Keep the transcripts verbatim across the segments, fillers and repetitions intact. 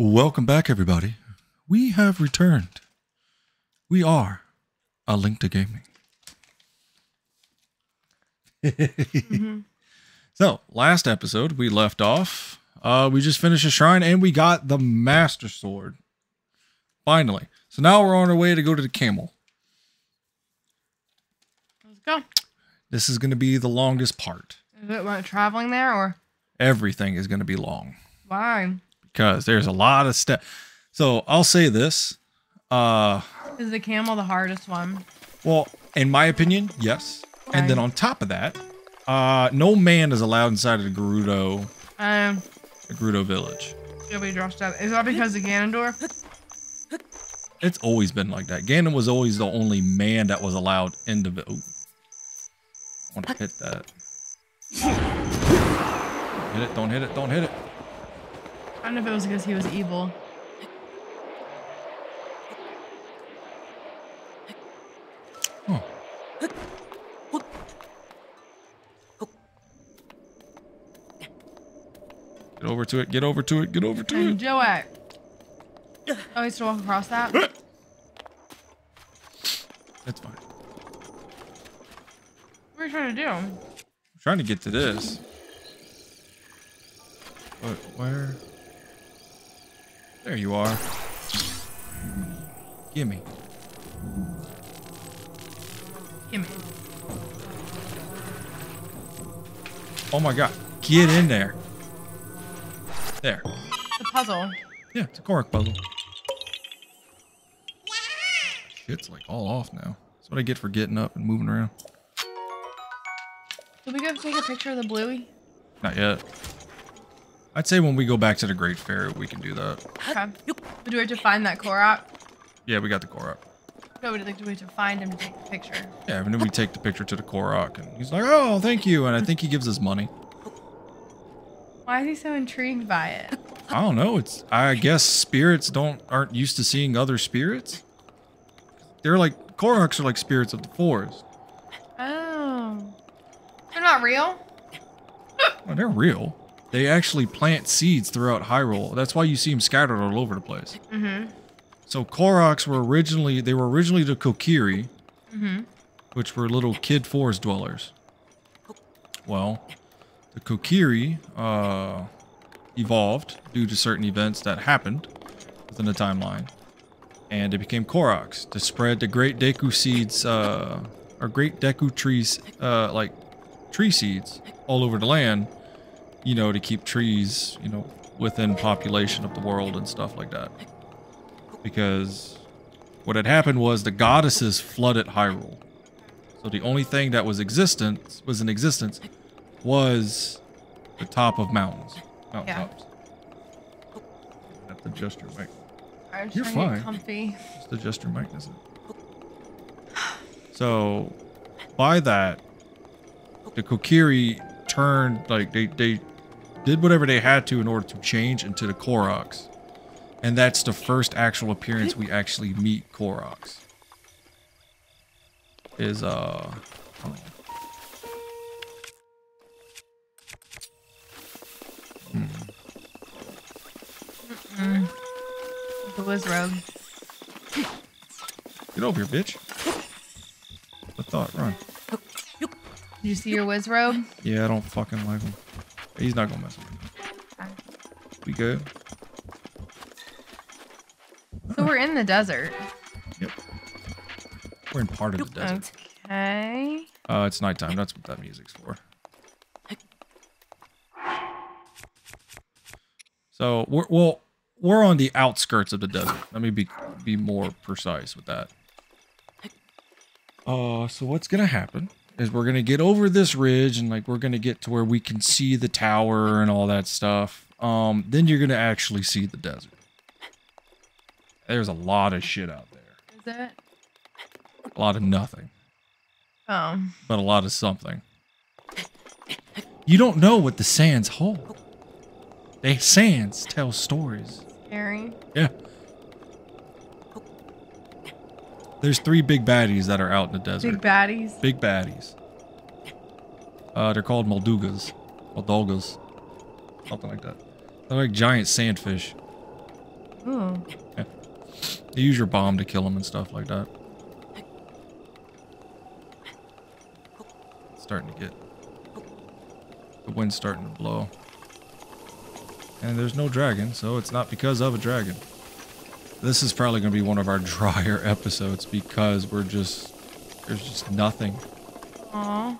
Welcome back, everybody. We have returned. We are A Link to Gaming. mm-hmm. So, last episode, we left off. Uh, we just finished a shrine, and we got the Master Sword. Finally. So now we're on our way to go to the camel. Let's go. This is going to be the longest part. Is it like traveling there, or? Everything is going to be long. Why? Because there's a lot of stuff. So I'll say this. Uh, is the camel the hardest one? Well, in my opinion, yes. Why? And then on top of that, uh, no man is allowed inside of the Gerudo, um, the Gerudo village. You'll be dropped out. Is that because of Ganondorf? It's always been like that. Ganon was always the only man that was allowed in the village. I want to hit that. Hit it. Don't hit it. Don't hit it. I don't know if it was because he was evil. Oh. Get over to it. Get over to it. Get over to and it. Joak. Oh, he's to walk across that? That's fine. What are you trying to do? I'm trying to get to this. But where? There you are. Gimme. Gimme. Oh my god. Get in there. There. It's a puzzle. Yeah, it's a Korok puzzle. Shit's like all off now. That's what I get for getting up and moving around. Did we go take a picture of the bluey? Not yet. I'd say when we go back to the Great Fair, we can do that. Okay. Do we have to find that Korok? Yeah, we got the Korok. No, we have to find him to take the picture. Yeah, and then we take the picture to the Korok, and he's like, oh, thank you, and I think he gives us money. Why is he so intrigued by it? I don't know. It's I guess spirits don't aren't used to seeing other spirits. They're like, Koroks are like spirits of the forest. Oh. They're not real? Oh, they're real. They actually plant seeds throughout Hyrule. That's why you see them scattered all over the place. Mm-hmm. So Koroks were originally, they were originally the Kokiri, mm-hmm. which were little kid forest dwellers. Well, the Kokiri uh, evolved due to certain events that happened within the timeline. And they became Koroks to spread the Great Deku seeds, uh, or Great Deku trees, uh, like tree seeds all over the land. You know, to keep trees, you know, within population of the world and stuff like that. Because what had happened was the goddesses flooded Hyrule. So the only thing that was existence was in existence was the top of mountains. Mountaintops. Yeah. I have to adjust your mic. I'm You're fine. Comfy. Just adjust your mic, isn't it? So by that, the Kokiri turned, like they they did whatever they had to in order to change into the Koroks. And that's the first actual appearance we actually meet Koroks. Is, uh... Oh. Hmm. Mm-mm. The Wizrobe. Get over here, bitch. I thought, run. Did you see your Wizrobe? Yeah, I don't fucking like him. He's not gonna mess with me. We good? So we're in the desert. Yep. We're in part of the desert. Okay. Uh, it's nighttime. That's what that music's for. So we're well, we're on the outskirts of the desert. Let me be be more precise with that. Uh, so what's gonna happen is we're gonna get over this ridge and like we're gonna get to where we can see the tower and all that stuff. Um, then you're gonna actually see the desert. There's a lot of shit out there. Is it? A lot of nothing. Oh. But a lot of something. You don't know what the sands hold. The sands tell stories. Scary. Yeah. There's three big baddies that are out in the desert. Big baddies? Big baddies. Uh, they're called Moldugas. Moldugas. Something like that. They're like giant sandfish. Oh. Yeah. You use your bomb to kill them and stuff like that. It's starting to get... The wind's starting to blow. And there's no dragon, so it's not because of a dragon. This is probably going to be one of our drier episodes because we're just... There's just nothing. Aww.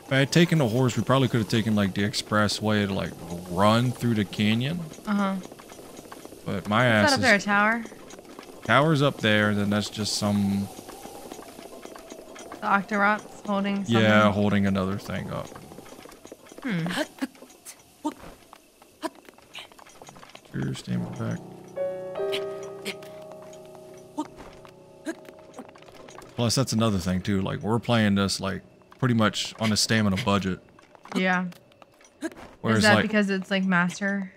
If I had taken a horse, we probably could have taken like the expressway to like run through the canyon. Uh-huh. But my ass is... Is that up there a tower? Tower's up there, then that's just some... The Octorots holding something? Yeah, holding another thing up. Hmm. You're standing back. Plus, that's another thing too. Like, we're playing this like... pretty much on a stamina budget. Yeah. Whereas, is that like, because it's like master?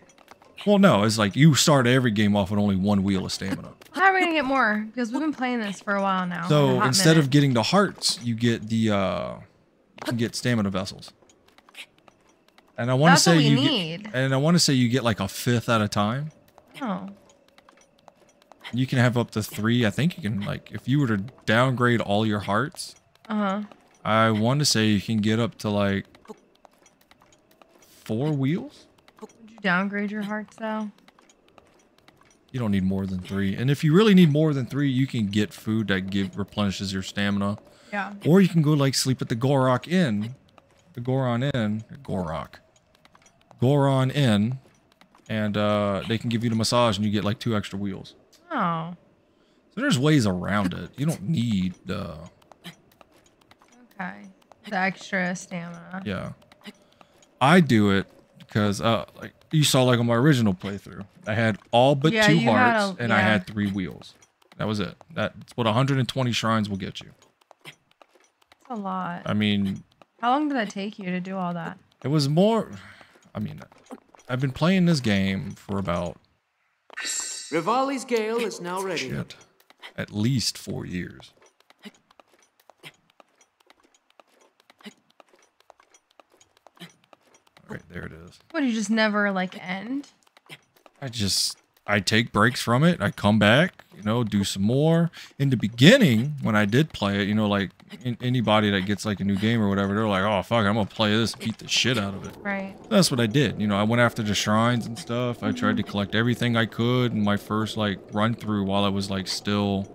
Well, no, it's like you start every game off with only one wheel of stamina. How are we gonna get more? Because we've been playing this for a while now. So instead minute. of getting the hearts, you get the uh, you get stamina vessels. And I want to say you need. Get, and I want to say you get like a fifth at a time. Oh. You can have up to three. I think you can like if you were to downgrade all your hearts. Uh huh. I want to say you can get up to like four wheels. Would you downgrade your hearts though? You don't need more than three. And if you really need more than three, you can get food that give replenishes your stamina. Yeah. Or you can go like sleep at the Gorok Inn. The Goron Inn. Gorok. Goron Inn. And uh, they can give you the massage and you get like two extra wheels. Oh. So there's ways around it. You don't need the... Uh, the extra stamina. Yeah. I do it because uh, like you saw like on my original playthrough, I had all but yeah, two hearts a, and yeah. I had three wheels. That was it. That's what one hundred twenty shrines will get you. That's a lot. I mean... How long did that take you to do all that? It was more... I mean, I've been playing this game for about... Revali's Gale is now ready. Shit. At least four years. Right, there it is. What, you just never, like, end? I just, I take breaks from it. I come back, you know, do some more. In the beginning, when I did play it, you know, like, in, anybody that gets, like, a new game or whatever, they're like, oh, fuck, I'm going to play this, beat the shit out of it. Right. That's what I did. You know, I went after the shrines and stuff. Mm-hmm. I tried to collect everything I could in my first, like, run through while I was, like, still,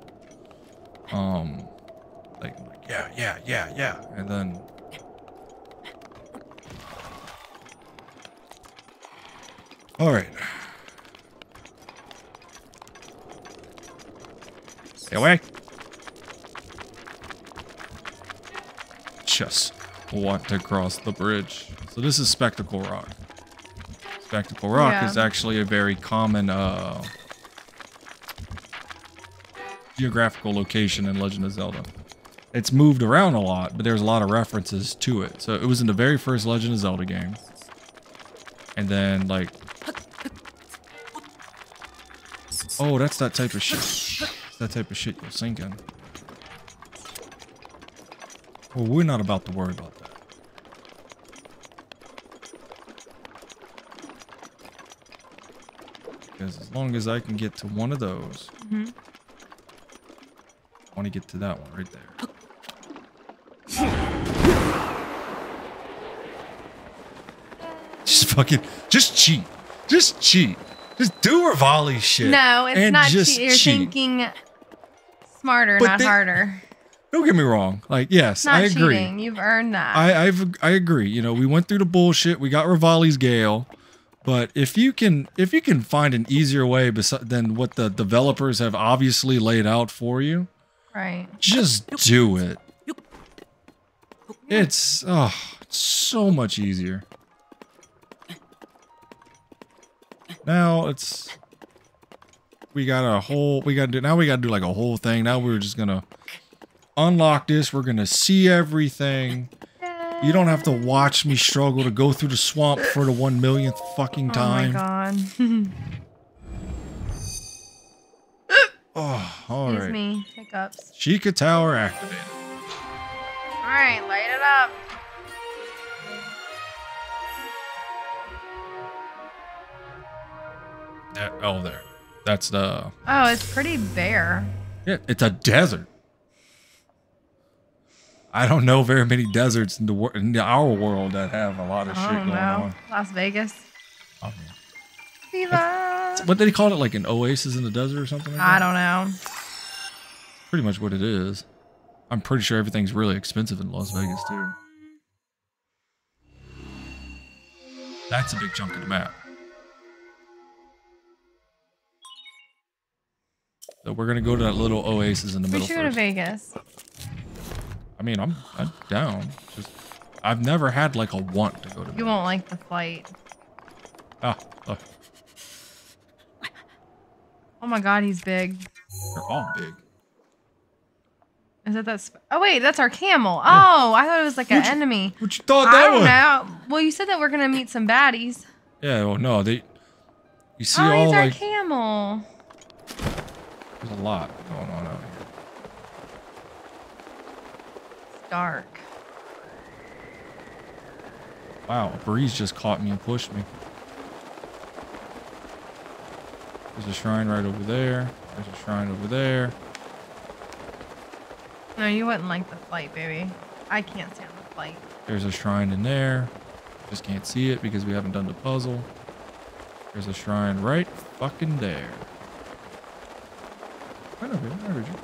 um, like, yeah, yeah, yeah, yeah. And then... All right. Stay away. Just want to cross the bridge. So this is Spectacle Rock. Spectacle Rock yeah. is actually a very common uh, geographical location in Legend of Zelda. It's moved around a lot, but there's a lot of references to it. So it was in the very first Legend of Zelda game. And then, like... Oh, that's that type of shit. That's that type of shit you're sinking. Well, we're not about to worry about that. Because as long as I can get to one of those... Mm-hmm. I want to get to that one right there. Just fucking... Just cheat. Just cheat. Just do Revali shit. No, it's not cheat. You're thinking smarter, not harder. Don't get me wrong. Like, yes, I agree. Not cheating. You've earned that. I I've, I agree. You know, we went through the bullshit. We got Revali's Gale. But if you can if you can find an easier way than what the developers have obviously laid out for you, right? Just do it. It's oh, it's so much easier. Now it's we got a whole we got to do now we got to do like a whole thing. Now we're just gonna unlock this. We're gonna see everything. You don't have to watch me struggle to go through the swamp for the one millionth fucking time. Oh my god! Oh, all right. Excuse me, hiccups. Sheikah Tower activated. All right, light it up. Uh, oh, there. That's the... Oh, it's pretty bare. Yeah, it's a desert. I don't know very many deserts in, the wor in our world that have a lot of shit going know. on. Las Vegas. Oh, yeah. Viva! What did they call it? Like an oasis in the desert or something? Like I that? don't know. That's pretty much what it is. I'm pretty sure everything's really expensive in Las Vegas, too. That's a big chunk of the map. So we're going to go to that little oasis in the we middle first. We should go to Vegas. I mean, I'm, I'm down. Just, I've never had like a want to go to Vegas. You won't like the flight. Ah, look. Oh my God, he's big. They're all big. Is that that? Oh wait, that's our camel. Yeah. Oh, I thought it was like what an you, enemy. What you thought that was? I don't was? know. Well, you said that we're gonna meet some baddies. Yeah. Well, no, they. You see oh, all he's our like. camel. There's a lot going on out here. It's dark. Wow, a breeze just caught me and pushed me. There's a shrine right over there. There's a shrine over there. No, you wouldn't like the flight, baby. I can't stand the flight. There's a shrine in there. Just can't see it because we haven't done the puzzle. There's a shrine right fucking there. Right over here, right over here.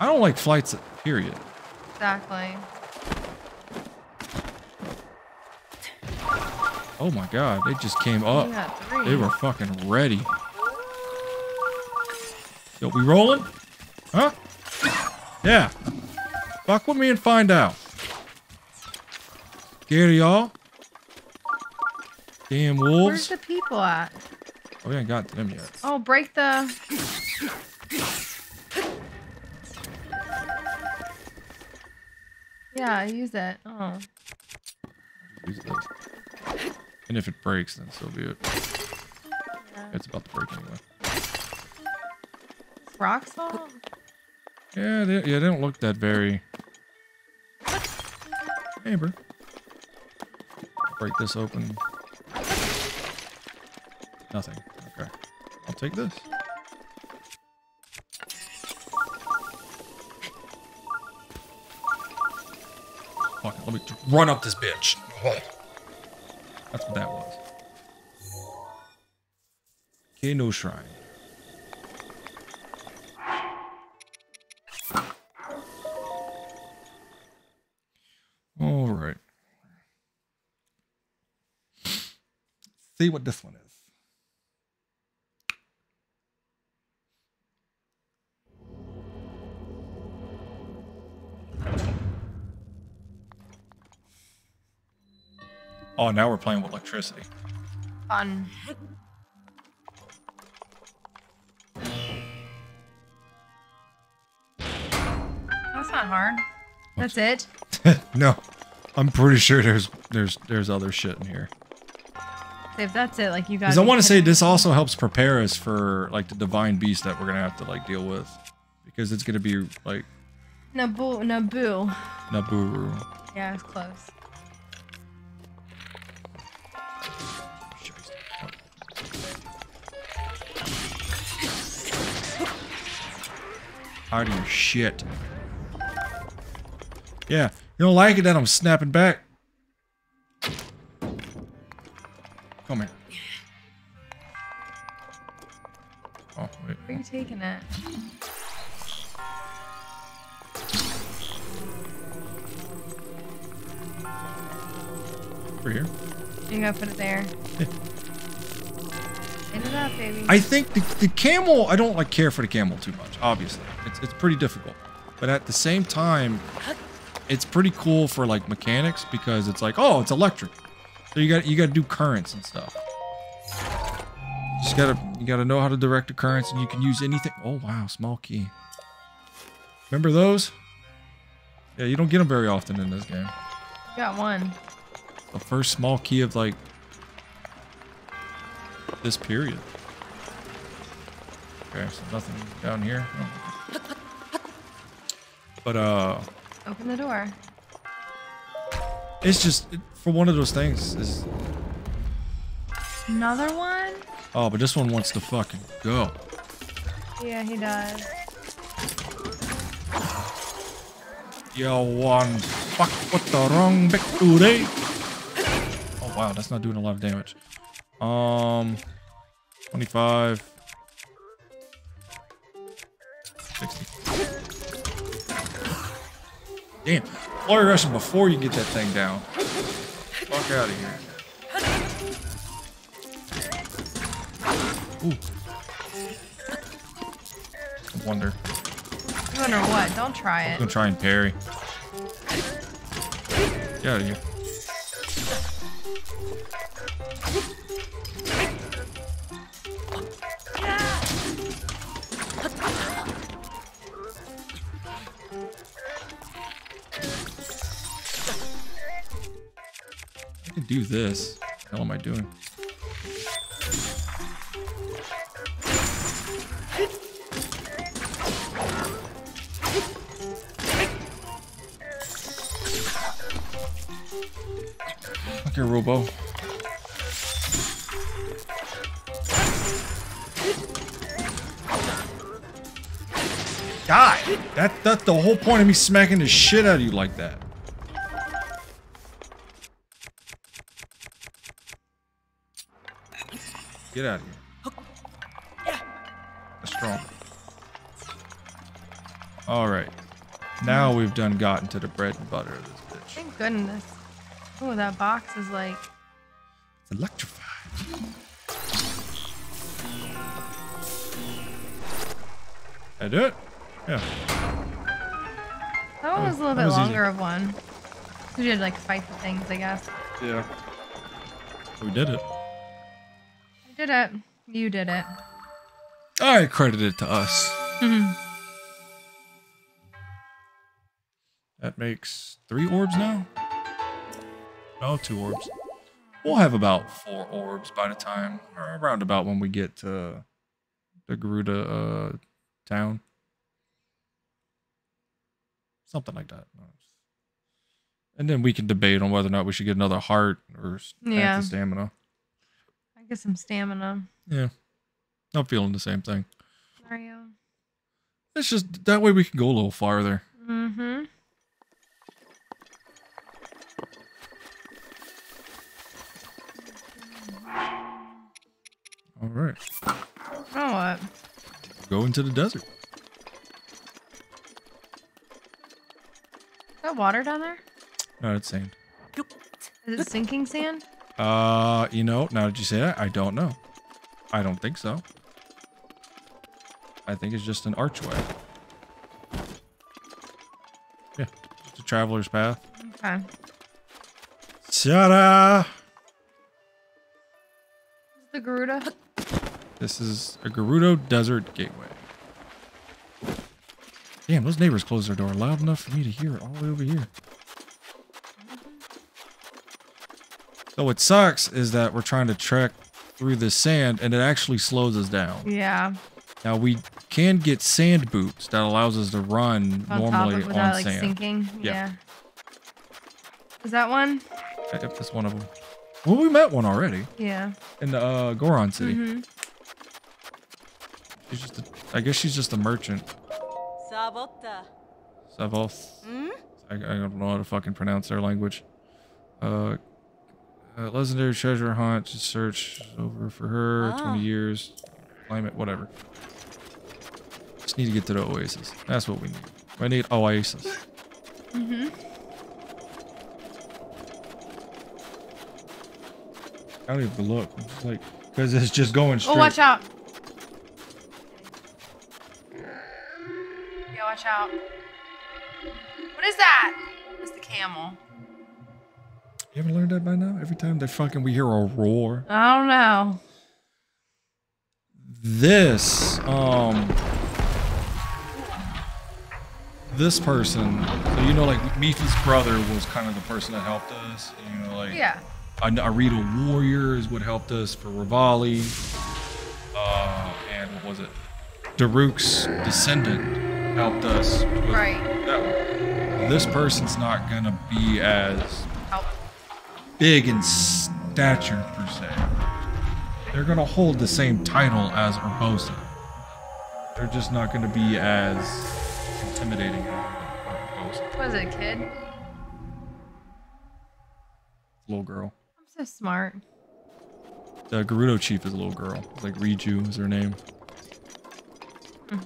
I don't like flights, period. Exactly. Oh my God, they just came up. They were fucking ready. Yo, we rolling? Huh? Yeah. Fuck with me and find out. Scared of y'all? Damn wolves. Where's the people at? Oh, we ain't got them yet. Oh, break the... Yeah, use it. Oh. Use this. And if it breaks, then so be it. Yeah. It's about to break anyway. It's rock salt? Yeah, they, yeah, they don't look that very... Hey, bro. Break this open. Nothing. Okay. I'll take this. Fuck it, let me run up this bitch. That's what that was. Okay, no shrine. All right. See what this one is. Oh, now we're playing with electricity. Fun. That's not hard. Oops. That's it? No. I'm pretty sure there's there's there's other shit in here. If that's it, like you guys. Because I want to say this also helps prepare us for like the divine beast that we're gonna have to like deal with, because it's gonna be like. Nabu Nabu. Naburu. Yeah, it's close. Out of your shit. Yeah, you don't like it that I'm snapping back. Come here. Oh, wait. Where are you taking it? Over here. You gotta put it there. Yeah. It up, baby. I think the, the camel, I don't like care for the camel too much, obviously. It's, it's pretty difficult. But at the same time, it's pretty cool for like mechanics because it's like, oh, it's electric. So you got you got to do currents and stuff. You just got to you got to know how to direct the currents and you can use anything. Oh, wow, small key. Remember those? Yeah, you don't get them very often in this game. You got one. The first small key of like this period. Okay, so nothing down here. No. But uh open the door. It's just it, for one of those things is Another one? Oh, but this one wants to fucking go. Yeah, he does. Yo, one. Fuck with the wrong big today. Oh, wow. That's not doing a lot of damage. Um, twenty-five. sixty. Damn. Flurry rush him before you get that thing down. Fuck out of here. Ooh. Wonder. You wonder what? Don't try it. I'm gonna try and parry. Get out of here. I can do this. What the hell am I doing? Here, Robo. Die! That, that's the whole point of me smacking the shit out of you like that. Get out of here. That's strong. Alright. Now we've done gotten to the bread and butter of this bitch. Thank goodness. Oh, that box is like... It's electrified. I do it? Yeah. That one was a little bit longer of one. We did like fight the things, I guess. Yeah. We did it. We did it. You did it. I credit it to us. That makes three orbs now? Oh, two orbs. We'll have about four orbs by the time, or around about when we get to the Gerudo uh, town. Something like that. And then we can debate on whether or not we should get another heart or yeah. stamina. I get some stamina. Yeah. I'm feeling the same thing. Are you? It's just that way we can go a little farther. Mm-hmm. All right. Now what? Go into the desert. Is that water down there? No, it's sand. Is it sinking sand? Uh, you know, now that you say that, I don't know. I don't think so. I think it's just an archway. Yeah, just a traveler's path. Okay. Ta-da! The Gerudo. This is a Gerudo Desert Gateway. Damn, those neighbors closed their door loud enough for me to hear it all the way over here. So what sucks is that we're trying to trek through the sand and it actually slows us down. Yeah. Now we can get sand boots that allows us to run on normally top without, on like, sand. Sinking. Yeah. yeah. Is that one? Yep, yeah, that's one of them. Well, we met one already. Yeah. In the uh, Goron city. Mm-hmm. She's just a, I guess she's just a merchant. Sabota. Savos. Mm? I, I don't know how to fucking pronounce their language. Uh, uh, legendary treasure hunt. Just search over for her. Oh. Twenty years. Climate. Whatever. Just need to get to the oasis. That's what we need. We need oasis. Mm-hmm. I don't even look. I'm just like, because it's just going straight. Oh, watch out. Yeah, watch out. What is that? It's the camel. You haven't learned that by now? Every time they fucking, we hear a roar. I don't know. This, um, this person, so you know, like, Mifi's brother was kind of the person that helped us. You know, like. Yeah. A, a Rito warrior is what helped us for Revali. Uh, and what was it? Daruk's descendant helped us. With right. That one. This person's not gonna be as help. Big in stature per se. they're going to hold the same title as Urbosa. They're just not going to be as intimidating as Urbosa. Was it a kid? Little girl. I'm so smart. The Gerudo chief is a little girl. It's like Riju is her name. Mm.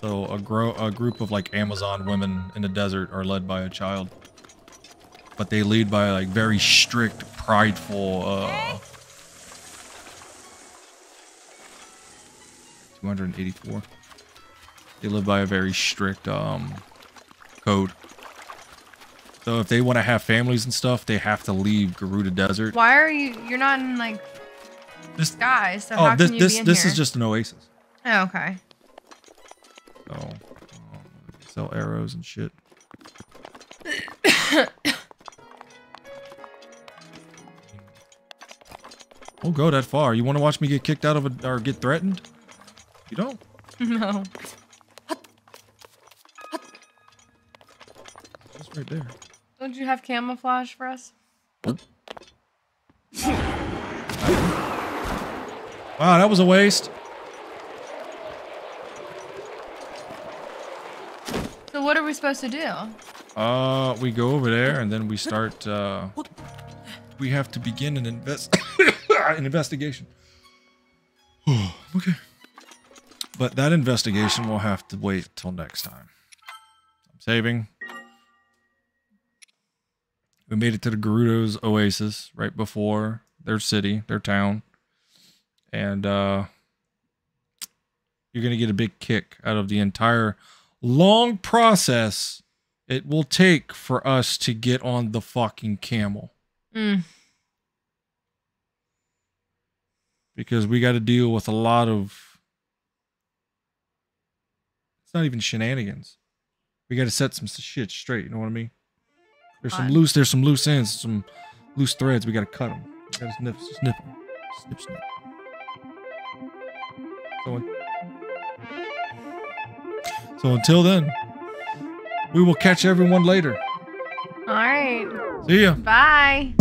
So a, gro a group of like Amazon women in the desert are led by a child. But they lead by like very strict, prideful, uh, two hundred eighty-four. They live by a very strict, um, code. So if they want to have families and stuff, they have to leave Gerudo Desert. Why are you, you're not in like this sky, so oh, how this, can you this, be in this here? Is just an oasis. Oh, okay. So, um, sell arrows and shit. Don't go that far. You want to watch me get kicked out of a, or get threatened? You don't? No. That's right there. Don't you have camouflage for us? Wow, that was a waste. So what are we supposed to do? Uh, we go over there and then we start, uh, we have to begin an invest... an investigation. Okay. But that investigation will have to wait till next time. I'm saving. We made it to the Gerudo's oasis right before their city, their town. And uh, you're going to get a big kick out of the entire long process it will take for us to get on the fucking camel. Mm. Because we got to deal with a lot of, it's not even shenanigans. We got to set some shit straight. You know what I mean? There's some loose, there's some loose ends, some loose threads. We got to cut them. We got to snip, snip them. Snip, snip. So, so until then, we will catch everyone later. All right. See ya. Bye.